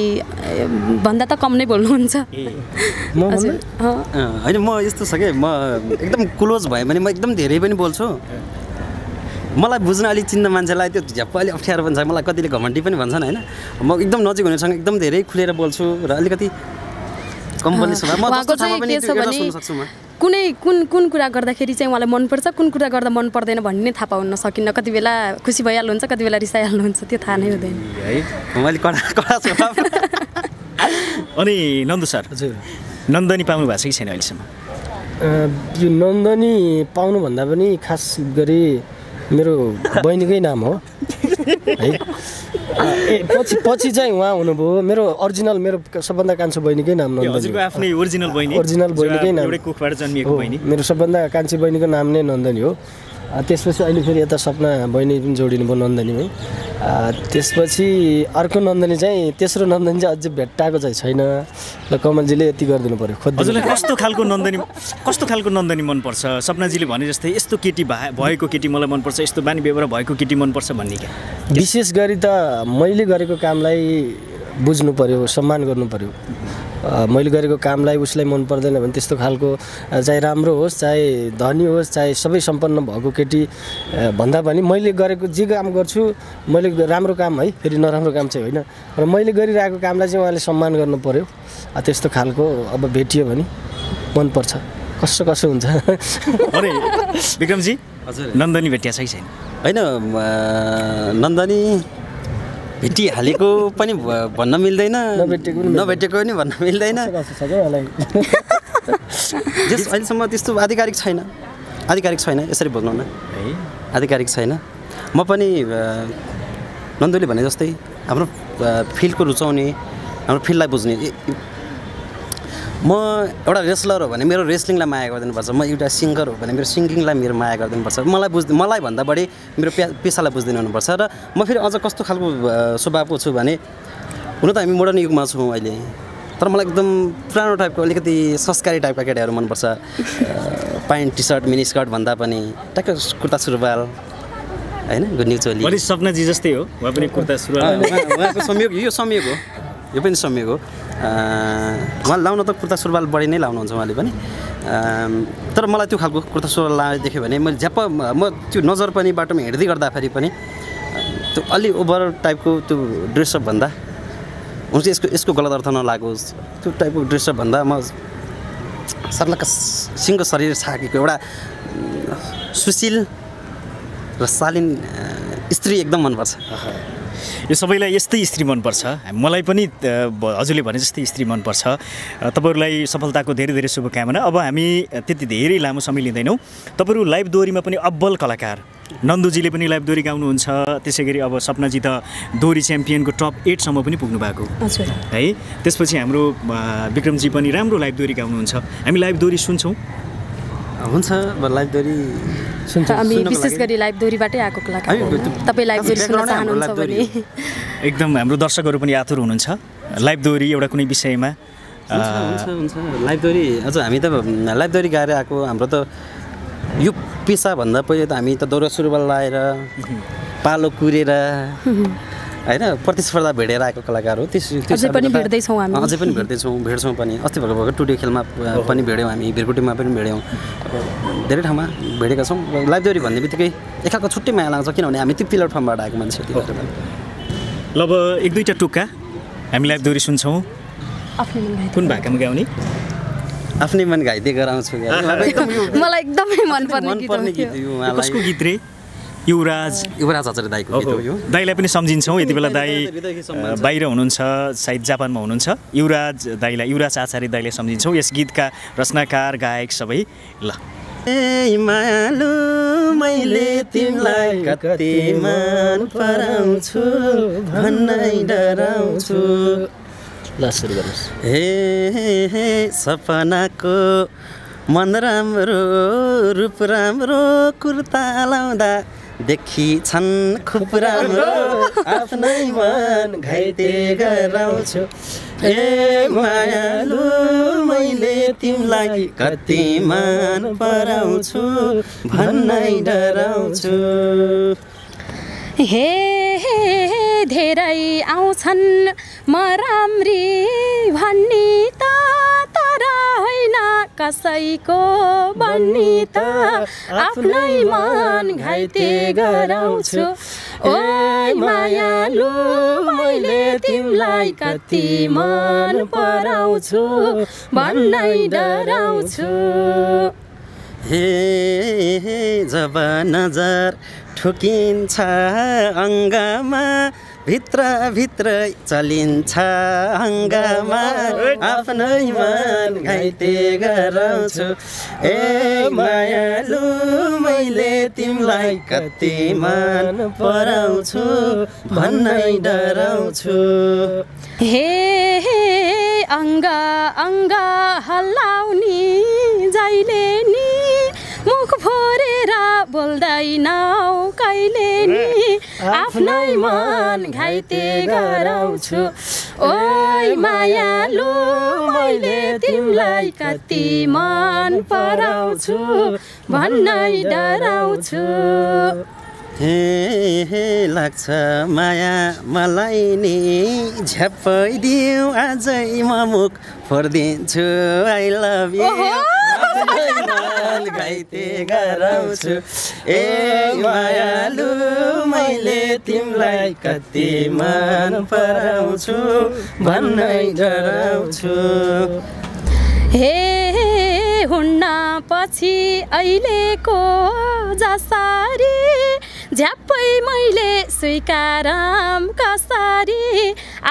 भन्दा त कम नै बोल्नुहुन्छ। होइन, म यस्तो छ कि म एकदम क्लोज भएँ भने म एकदम धेरै पनि बोल्छु। मलाई बुझ्न अलिक चिन्न मान्छेलाई त्यो झ्याप्प अलिक अप्ठ्यारो पनि छ। मलाई कतिले घमण्डी पनि भन्छन्, होइन? म एकदम नजिक हुनेसँग एकदम धेरै खुलेर बोल्छु र अलिकति कम बोल्ने स्वभाव। कुन कुरा गर्दाखेरि चाहिँ उहाँलाई मनपर्छ कुन कुरा गर्दा मन पर्दैन भन्ने थाहा पाउन सकिन्न। कति बेला खुसी भइहाल्नुहुन्छ कति बेला रिसाइहाल्नुहुन्छ त्यो थाहा नै हुँदैन है। मैले कडा स्वभाव। अनि नन्दु सर हजुर नन्दनी पाउनु भएको छ कि छैन अहिलेसम्म? यो नन्दनी पाउनु भन्दा पनि खास गरी मेरो बहिनीकै नाम हो है। पछि चाहिँ उहाँ हुनुभयो मेरो ओरिजिनल मेरो सबभन्दा कान्छो बहिनीकै नाम नन्दनी। हजुरको आफ्नै ओरिजिनल बहिनीकै नाम, एउटै कोखबाट जन्मिएको बहिनी। मेरो सबभन्दा कान्छी बहिनीको नाम नै नन्दनी हो। त्यसपछि अहिले फेरि यता सपना बहिनी पनि जोडिनु भयो नन्दनीमै। त्यसपछि अर्को नन्दनी चाहिँ तेस्रो नन्दनी चाहिँ अझै भेट्टाएको चाहिँ छैन। ल कमलजीले यति गरिदिनु पर्यो। हजुरलाई कस्तो खालको नन्दनी मनपर्छ? सपनाजीले भने जस्तै यस्तो केटी भएको केटी मलाई मनपर्छ, यस्तो बानी बेहोरा भएको केटी मनपर्छ भन्ने क्या? विशेष गरी त मैले गरेको कामलाई बुझ्नु पर्यो, सम्मान गर्नु पर्यो। मैले गरेको कामलाई उसलाई मन पर्दैन भने त्यस्तो खालको चाहे राम्रो होस् चाहे धनी होस् चाहे सबै सम्पन्न भएको केटी भन्दा पनि मैले गरेको जे काम गर्छु मैले राम्रो काम है फेरि नराम्रो काम चाहिँ होइन, र मैले गरिरहेको कामलाई चाहिँ उहाँले सम्मान गर्नु पर्यो। त्यस्तो खालको अब भेटियो भने मनपर्छ। कस्तो कसो हुन्छ? अरे विक्रमजी हजुर नन्दनी भेटिया सही छैन? होइन नन्दनी भेटिहालेको पनि भन्न मिल्दैन, नभेटेको पनि भन्न मिल्दैन। जस अहिलेसम्म त्यस्तो आधिकारिक छैन यसरी बोल्नु न है, आधिकारिक छैन। म पनि नन्दुले भने जस्तै हाम्रो फिल्डको रुचाउने, हाम्रो फिल्डलाई बुझ्ने। म एउटा रेस्लर हो भने मेरो रेस्लिङलाई माया गरिदिनुपर्छ, म एउटा सिङ्गर हो भने मेरो सिङ्गिङलाई मेरो माया गरिदिनुपर्छ। मलाई भन्दा बढी मेरो पेसालाई बुझिदिनु हुनुपर्छ। र म फेरि अझ कस्तो खालको स्वभावको छु भने, हुन त हामी मोडर्न युगमा छौँ अहिले, तर मलाई एकदम पुरानो टाइपको अलिकति संस्कारी टाइपका केटाहरू मनपर्छ। Pant T shirt mini skirt भन्दा पनि ट्याक्क कुर्ता सुरुवाल होइन गुन्यु चोली। सपनाजी जस्तै हो, उहाँ पनि कुर्ता सुरुवाल। उहाँको संयोग यो पनि संयोग हो। उहाँ लाउन त कुर्ता सुरुवाल बढी नै लाउनुहुन्छ उहाँले पनि, तर मलाई त्यो खालको कुर्ता सुरुवाल लाएर देख्यो भने मैले झ्याप्प म त्यो नजर पनि बाटोमा हिँड्दै गर्दाखेरि पनि त्यो अलि ओभर टाइपको त्यो ड्रेसअप भन्दा हुन्छ, यसको गलत अर्थ नलागोस् त्यो टाइपको ड्रेसअप भन्दा म सर्लक्क सिङ्गो शरीर छाकेको एउटा सुशील र शालीन स्त्री एकदम मनपर्छ। यो सबैलाई यस्तै स्त्री मनपर्छ, मलाई पनि हजुरले भने जस्तै स्त्री मनपर्छ। तपाईहरूलाई सफलताको धेरै धेरै शुभकामना। अब हामी त्यति धेरै लामो समय लिँदैनौँ। तपाईँहरू लाइभ दोहोरीमा पनि अब्बल कलाकार, नन्दुजीले पनि लाइभ दोहोरी गाउनुहुन्छ, त्यसै गरी अब सपनाजी त दोहोरी च्याम्पियनको टप 8 सम्म पनि पुग्नु भएको है। त्यसपछि हाम्रो विक्रमजी पनि राम्रो लाइभ दोहोरी गाउनुहुन्छ। हामी लाइभ दोहोरी सुन्छौँ? हुन्छ, लाइभ दोहोरी सुन्छौँ। हामी विशेष गरी लाइभ दोहोरीबाटै आएको कलाकार, तपाईँ लाइभ दोहोरी सुन्न चाहनुहुन्छ भने एकदम हाम्रो दर्शकहरू पनि आतुर हुनुहुन्छ लाइभ दोहोरी एउटा कुनै विषयमा। हुन्छ लाइभ दोहोरी। अझ हामी त लाइभ दोहोरी गाएर आएको, हाम्रो त यो पेसा भन्दा पहिले त हामी त दौरा सुरुवाल लाएर पालो कुरेर होइन प्रतिस्पर्धा भेटेर आएको कलाकार हो। अझै पनि भेट्दैछौँ पनि। अस्ति भर्खर टुडियो खेलमा पनि भेट्यौँ, हामी भिरकुटीमा पनि भेट्यौँ, धेरै ठाउँमा भेटेका छौँ। लाइभ दोहोरी भन्ने बित्तिकै एक खालको छुट्टै माया लाग्छ, किनभने हामी त्यो प्लेटफर्मबाट आएको मान्छेहरू। ल अब एक दुईवटा टुक्का हामी लाइभ दोहोरी सुन्छौँ। कुन भाकामा गाउने? आफ्नै मन गाइदै गराउँछु। मलाई एकदमै मनपर्ने गीत यो। कसको गीत रे? युवराज आचार्य दाईको गीत हो यो। दाईलाई पनि सम्झिन्छौँ, यति बेला दाई बाहिर हुनुहुन्छ, सायद जापानमा हुनुहुन्छ। युवराज आचार्य दाईलाई सम्झिन्छौँ, यस गीतका रचनाकार गायक सबै। ल ए मालु मैले तिमीलाई कति मन पराउँछु भन्नै डराउँछु। हे सपनाको मन राम्रो, रूप राम्रो, कुर्ता लाउँदा देखि छन् खुब राम्रो, आफ्नै मन घाइते गराउँछु। ए मायालु मैले तिमीलाई कति मन पराउँछु भन्नै डराउँछु। हे धेरै आउँछन् मराम्री भन्ने त, तर होइन कसैको भन्ने त, आफ्नै मन घाइते गराउँछु। ओ मायालु मैले तिमलाई कति मन पराउँछु भन्नै डराउँछु। हे हे जब नजर ठुकिन्छ अङ्गमा भित्र भित्र चलिन्छ अङ्गमा आफ्नै मन घाइते गराउँछु। ए मायालु मैले तिमलाई कति मन पराउँछु भन्नै डराउँछु। हे हे अङ्ग अङ्ग हल्लाउनी जहिले नि मुख फोरेर बोल्दैनौ कहिले नि आफ्नै मन घाइते गराउँछु। ओइ मायालु मैले तिमीलाई कति मन पराउँछु भन्नै डराउँछु। हे हे लाग्छ माया मलाई नि झ्यापदिऊ आजै म मुख फोर्दिन्छु आई लभ यु गाइते गराउँछु। ए मायालु मैले तिमीलाई कति मन पराउँछु भन्नै डराउँछु। हे हुन्न पछि अहिलेको जसरी झ्याप्पै मैले स्वीकारम कसरी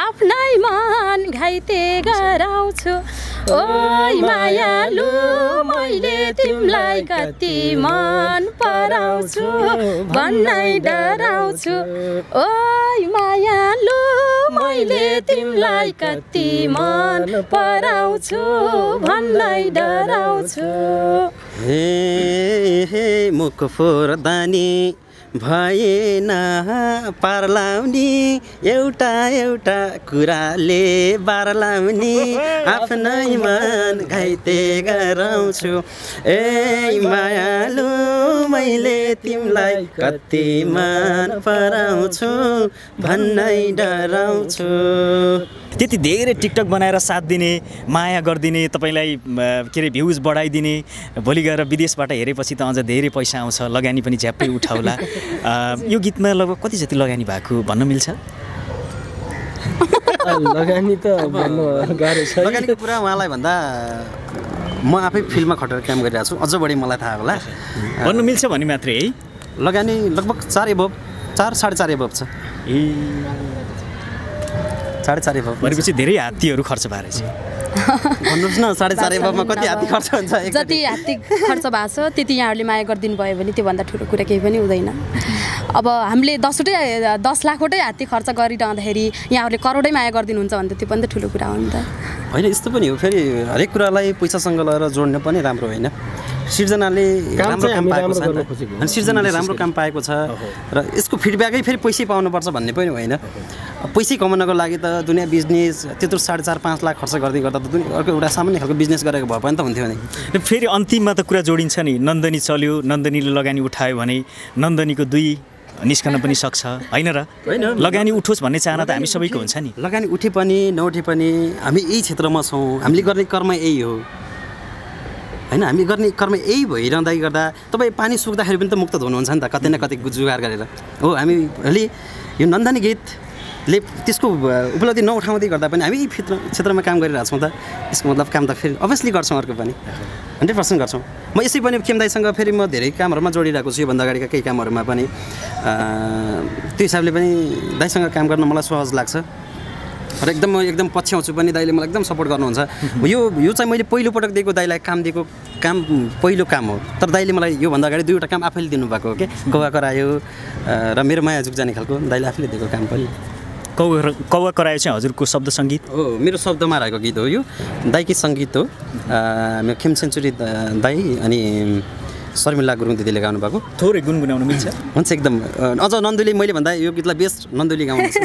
आफ्नै मन घाइते गराउँछु। ओइ मायालु मैले तिमीलाई कति मन पराउँछु भन्नै डराउँछु। ओइ मायालु मैले तिमीलाई कति मन पराउँछु भन्नै डराउँछु। हे हे मुख फोर्दानी भएन पार लाउने एउटा एउटा कुराले बार लाउने आफ्नै मन घाइते गराउँछु। ए मायालु मैले तिमीलाई कति मन पराउँछु भन्नै डराउँछु। त्यति धेरै टिकटक बनाएर साथ दिने, माया गरिदिने, तपाईँलाई के अरे भ्युज बढाइदिने, भोलि गएर विदेशबाट हेरेपछि त अझ धेरै पैसा आउँछ, लगानी पनि झ्याप्पै उठाउला। यो गीतमा लगभग कति जति लगानी भएको भन्न मिल्छ? लगानी त लगानीको कुरा उहाँलाई भन्दा म आफै फिल्डमा खटेर काम गरिरहेको छु, अझ बढी मलाई थाहा होला। भन्नु मिल्छ भने मात्रै है। लगानी लगभग चार साढे चार एभब छ। भनेपछि धेरै हात्तीहरू खर्च भएको छ। भन्नुहोस् न, साढे चार एभबमा कति हात्ती खर्च हुन्छ? जति हात्ती खर्च भएको छ त्यति यहाँहरूले माया गरिदिनु भयो भने त्योभन्दा ठुलो कुरा केही पनि हुँदैन। अब हामीले 10 लाखवटै हात्ती खर्च गरिरहँदाखेरि यहाँहरूले करोडै माया गरिदिनुहुन्छ भने त त्यो पनि त ठुलो कुरा हो नि त होइन? यस्तो पनि हो, फेरि हरेक कुरालाई पैसासँग लगाएर जोड्नु पनि राम्रो होइन। सिर्जनाले राम्रो काम पाएको छ र यसको फिडब्याकै फेरि पैसै पाउनुपर्छ भन्ने पनि होइन। पैसै कमाउनको लागि त दुनियाँ बिजनेस त्यत्रो 4.5-5 लाख खर्च गर्दै गर्दा त अर्को एउटा सामान्य खालको बिजनेस गरेको भए पनि त हुन्थ्यो नि। फेरि अन्तिममा त कुरा जोडिन्छ नि, नन्दनी चल्यो, नन्दनीले लगानी उठायो भने नन्दनीको दुई निस्कन पनि सक्छ होइन र? होइन, लगानी उठोस् भन्ने चाहना त हामी सबैको हुन्छ नि। लगानी उठे पनि नउठे पनि हामी यही क्षेत्रमा छौँ, हामीले गर्ने कर्म यही हो होइन? हामी गर्ने कर्म यही भइरहँदै गर्दा तपाईँ पानी सुक्दाखेरि पनि त मुक्त हुनुहुन्छ नि त, कतै न कतै जुगाड गरेर। हो, हामी अलि यो नन्दनी गीतले त्यसको उपलब्धि नउठाउँदै गर्दा पनि हामी यही क्षेत्रमा काम गरिरहेछौँ त। यसको मतलब काम त फेरि अभियसली गर्छौँ, अर्को पनि 100% गर्छौँ। म यसै पनि केमदाईसँग फेरि म धेरै कामहरूमा जोडिरहेको छु, योभन्दा अगाडिका केही कामहरूमा पनि। त्यो हिसाबले पनि दाईसँग काम गर्न मलाई सहज लाग्छ र एकदम पछ्याउँछु पनि। दाइले मलाई एकदम सपोर्ट गर्नुहुन्छ। यो चाहिँ मैले पहिलोपटक दिएको दाइलाई काम दिएको काम पहिलो काम हो, तर दाइले मलाई योभन्दा अगाडि 2 वटा काम आफैले दिनुभएको हो। के कौवा करायो र मेरो माया झुक जाने खालको दाइले आफैले दिएको काम पनि। कौवा करायो चाहिँ हजुरको शब्द सङ्गीत हो, मेरो शब्दमा रहेको गीत हो। यो दाइकी सङ्गीत हो, मेरो खेम सेन्चुरी दाई अनि शर्मिला गुरुङ दिदीले गाउनु भएको। थोरै गुनगुनाउनु मिल्छ? हुन्छ, एकदम। अझ नन्दुले मैले भन्दा यो गीतलाई बेस्ट नन्दुले गाउनुहुन्छ।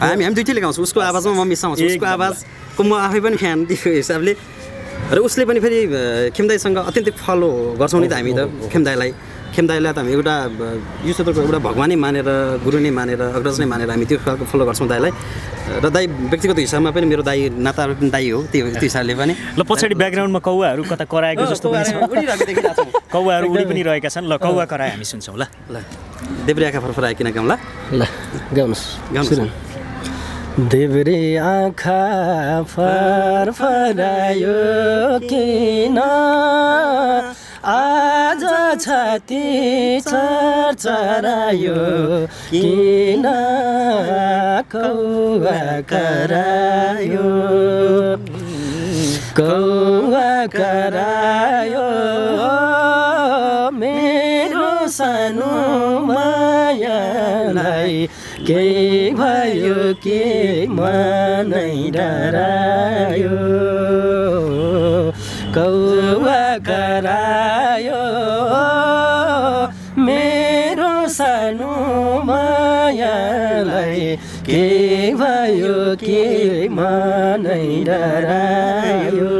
हामी दुईटैले गाउँछौँ, उसको आवाजमा म मिसाउँछु, उसको आवाजको म आफै पनि फ्यान त्यो हिसाबले। र उसले पनि फेरि खेमदाईसँग अत्यन्तै फलो गर्छौँ नि त हामी त। खेमदाईलाई त हामी एउटा यो क्षेत्रको एउटा भगवानै मानेर, गुरु नै मानेर, अग्रज नै मानेर हामी त्यो खालको फलो गर्छौँ दाईलाई। र दाई व्यक्तिगत हिसाबमा पनि मेरो दाई नाता पनि दाई हो, त्यो हिसाबले पनि। ल, पछाडि ब्याकग्राउन्डमा कौवाहरू कता कराएको जस्तो पनि छ, कौवाहरू उडी पनि रहेका छन्। ल, कौवा कराए हामी सुन्छौँ। ल ल। देवरियाका फरफराए किन गाउँला ल गाउनुस् गाउनुस् देवरी आँखा फरफरायो किन आज छाती चरचरायो किन कौवा करायो मेरो सानो मायालाई के भयो के मनै डरायो कौवा करायो मेरो सानो मायालाई के भयो के मनै डरायो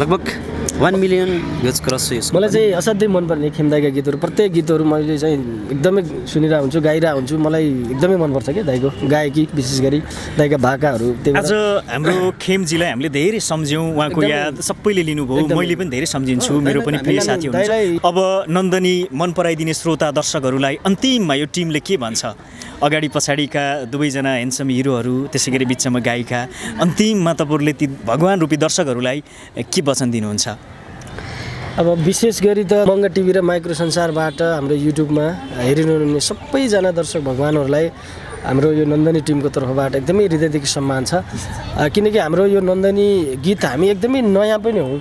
लगभग 1 मिलियन भ्युज क्रस छ। मलाई चाहिँ असाध्यै मनपर्ने खेमदाईका गीतहरू प्रत्येक गीतहरू मैले चाहिँ एकदमै सुनिरहेको हुन्छु गाइरहेको हुन्छु मलाई एकदमै मनपर्छ क्या दाईको गायकी विशेष गरी दाईका भाकाहरू। आज हाम्रो खेमजीलाई हामीले धेरै सम्झ्यौँ उहाँको याद सबैले लिनुभयो मैले पनि धेरै सम्झिन्छु मेरो पनि प्रिय साथी हुनुहुन्छ। अब नन्दनी मन पराइदिने श्रोता दर्शकहरूलाई अन्तिममा यो टिमले के भन्छ अगाडि पछाडिका दुवैजना हेन्सम हिरोहरू त्यसै गरी बिचमा गायिका अन्तिममा तपाईहरूले ती भगवान रूपी दर्शकहरूलाई के वचन दिनुहुन्छ? अब विशेष गरी त बङ्गा टिभी र माइक्रो संसारबाट हाम्रो युट्युबमा हेरिरहनुहुने सबैजना दर्शक भगवानहरूलाई हाम्रो यो नन्दनी टिमको तर्फबाट एकदमै हृदयदेखि सम्मान छ किनकि हाम्रो यो नन्दनी गीत हामी एकदमै नयाँ पनि हौँ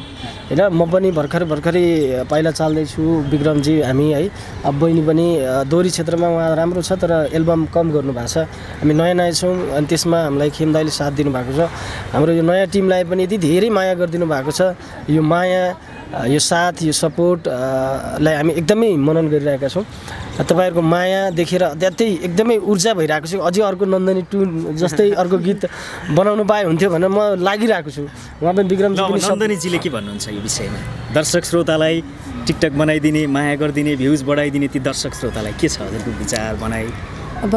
हैन म पनि भर्खरै पाइला चाल्दैछु विक्रमजी हामी है अब बहिनी पनि दोहोरी क्षेत्रमा उहाँ राम्रो छ तर एल्बम कम गर्नुभएको छ हामी नयाँ छौँ अनि त्यसमा हामीलाई खेमदाईले साथ दिनुभएको छ हाम्रो यो नयाँ टिमलाई पनि यति धेरै माया गरिदिनु भएको छ यो माया यो साथ यो सपोर्टलाई हामी एकदमै मनन गरिरहेका छौँ तपाईहरुको माया देखेर अत्यन्तै एकदमै ऊर्जा भइरहेको छु अझै अर्को नन्दनी टु जस्तै अर्को गीत बनाउनु पाए हुन्थ्यो भनेर म लागिरहेको छु। उहाँ पनि विक्रमजी पनि नन्दनीजीले के भन्नुहुन्छ यो विषयमा दर्शक श्रोतालाई टिकटक बनाइदिने माया गरिदिने भ्युज बढाइदिने ती दर्शक श्रोतालाई के छ हजुरको विचार बनाइ? अब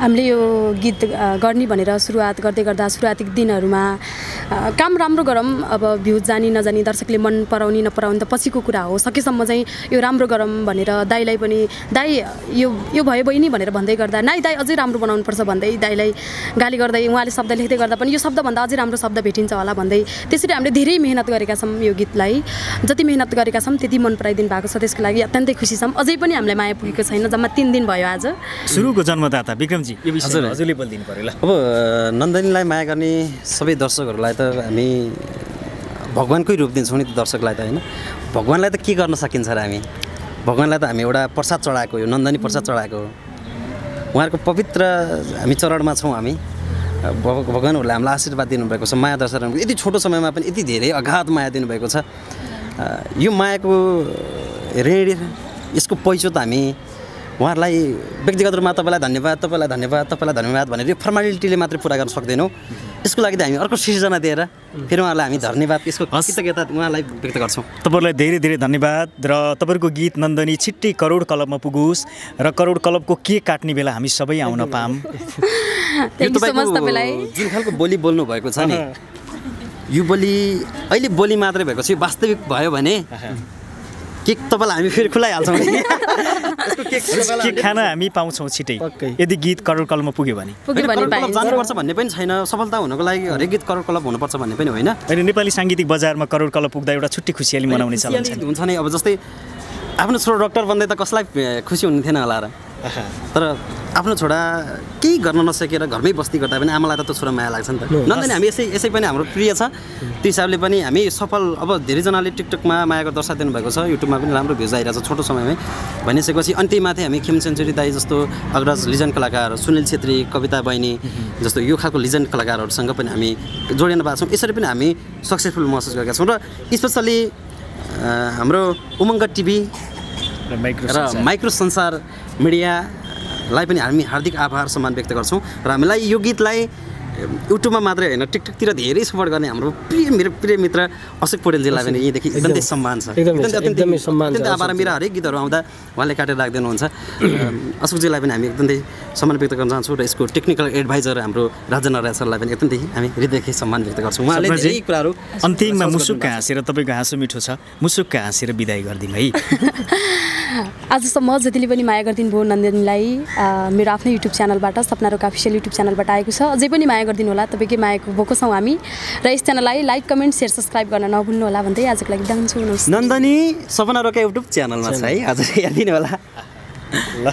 हामीले यो गीत गर्ने भनेर सुरुवात गर्दै गर्दा सुरुवातिक दिनहरूमा काम राम्रो गरौँ अब भ्युज जानी नजानी दर्शकले मन पराउने नपराउने त पछिको कुरा हो सकेसम्म चाहिँ यो राम्रो गरौँ भनेर दाईलाई पनि दाई यो भयो बहिनी भनेर भन्दै गर्दा नाइ दाई अझै राम्रो बनाउनुपर्छ भन्दै दाईलाई गाली गर्दै उहाँले शब्द लेख्दै गर्दा पनि यो शब्दभन्दा अझै राम्रो शब्द भेटिन्छ होला भन्दै त्यसरी हामीले धेरै मेहनत गरेका छौँ यो गीतलाई जति मेहनत गरेका छौँ त्यति मन पराइदिनु भएको छ त्यसको लागि अत्यन्तै खुसी छौँ अझै पनि हामीलाई माया पुगेको छैन जम्मा 3 दिन भयो आज सुरुको जन्मदाता विक्रमजी यो विषय हजुरले बोलिदिनु पर्यो ल। अब नन्दनीलाई माया गर्ने सबै दर्शकहरूलाई त हामी भगवानकै रूप दिन्छौँ नि दर्शकलाई त होइन भगवानलाई त के गर्न सकिन्छ र हामी भगवानलाई त हामी एउटा प्रसाद चढाएको यो नन्दनी प्रसाद चढाएको हो उहाँहरूको पवित्र हामी चरणमा छौँ हामी भगवानहरूले हामीलाई आशीर्वाद दिनुभएको छ माया दर्शक यति छोटो समयमा पनि यति धेरै अगाध माया दिनुभएको छ यो मायाको ऋण यसको पैसो त हामी उहाँहरूलाई व्यक्तिगत रूपमा तपाईँलाई धन्यवाद भनेर यो फर्मालिटीले मात्रै पुरा गर्न सक्दैनौँ यसको लागि त हामी अर्को सिर्जना दिएर फेरि उहाँलाई हामी धन्यवाद यसको कृतज्ञता उहाँलाई व्यक्त गर्छौँ। तपाईँहरूलाई धेरै धेरै धन्यवाद र तपाईँहरूको गीत नन्दनी छिट्टै करोड क्लबमा पुगोस् र करोड क्लबको के काट्ने बेला हामी सबै आउन पाऊँ। जुन खालको बोली बोल्नु भएको छ नि यो बोली अहिले बोली मात्रै भएको छ यो वास्तविक भयो भने केक तपाईँलाई हामी फेरि खुलाइहाल्छौँ केक खाना हामी पाउँछौँ छिटै यदि गीत करोड क्लबमा पुग्यो भने जानुपर्छ भन्ने पनि छैन सफलता हुनको लागि हरेक गीत करोड क्लब हुनुपर्छ भन्ने पनि होइन अनि नेपाली साङ्गीतिक बजारमा करोड क्लब पुग्दा एउटा छुट्टी खुसियाली मनाउने चलन हुन्छ नि। अब जस्तै आफ्नो छोरा डाक्टर बन्दै त कसलाई खुसी हुनु थिएन होला र तर आफ्नो छोरा केही गर्न नसकेर घरमै बस्ती गर्दा पनि आमालाई त त्यो छोरा माया लाग्छ नि त नन्दनी हामी यसै पनि हाम्रो प्रिय छ त्यो हिसाबले पनि हामी सफल। अब धेरैजनाले टिकटकमा मायाको दर्शा दिनुभएको छ युट्युबमा पनि राम्रो भ्युज आइरहेको छ छोटो समयमै भनिसकेपछि अन्त्यमाथि हामी खेम सेन्चुरी दाई जस्तो अग्रज लिजेन्ड कलाकारहरू सुनिल छेत्री कविता बहिनी जस्तो यो खालको लिजेन्ड कलाकारहरूसँग पनि हामी जोडिनु भएको छौँ यसरी पनि हामी सक्सेसफुल महसुस गरेका छौँ र स्पेसल्ली हाम्रो उमङ्ग टिभी र माइक्रो संसार मिडिया लाई पनि हामी हार्दिक आभार सम्मान व्यक्त गर्छौँ र हामीलाई यो गीतलाई युट्युबमा मात्रै हैन टिकटकतिर धेरै सपोर्ट गर्ने हाम्रो प्रिय मित्र अशोक पटेलजीलाई पनि यहीँदेखि एकदमै सम्मान छ, एकदमै सम्मान छ। आबार मेरा हरेक गीतहरू आउँदा उहाँले काटेर राख्दैन हुन्छ। अशोकजीलाई पनि हामी एकदमै सम्मान व्यक्त गर्न चाहन्छौँ र यसको टेक्निकल एडभाइजर हाम्रो राजन नराज सरलाई पनि एकदमै हामी हृदयदेखि सम्मान व्यक्त गर्छौँ। उहाँले धेरै कुराहरू अन्तिममा मुसुक्क हाँसेर, तपाईँको हाँसो मिठो छ, मुसुक्क हाँसेर बिदाई गरिदिउँ है। आजसम्म जतिले पनि माया गरिदिनु भयो नन्दनीलाई मेरो आफ्नै युट्युब च्यानलबाट, सपना रोका अफिसियल युट्युब च्यानलबाट आएको छ। अझै पनि माया गरिदिनु होला, तपाईँकै मायाको भोको छौँ हामी र यस च्यानललाई लाइक कमेन्ट सेयर सब्सक्राइब गर्न नभुल्नु होला भन्दै आजको लागि दान्छु। नन्दनी सपना रोका युट्युब च्यानलमा छ है, आज हेरिदिनु होला।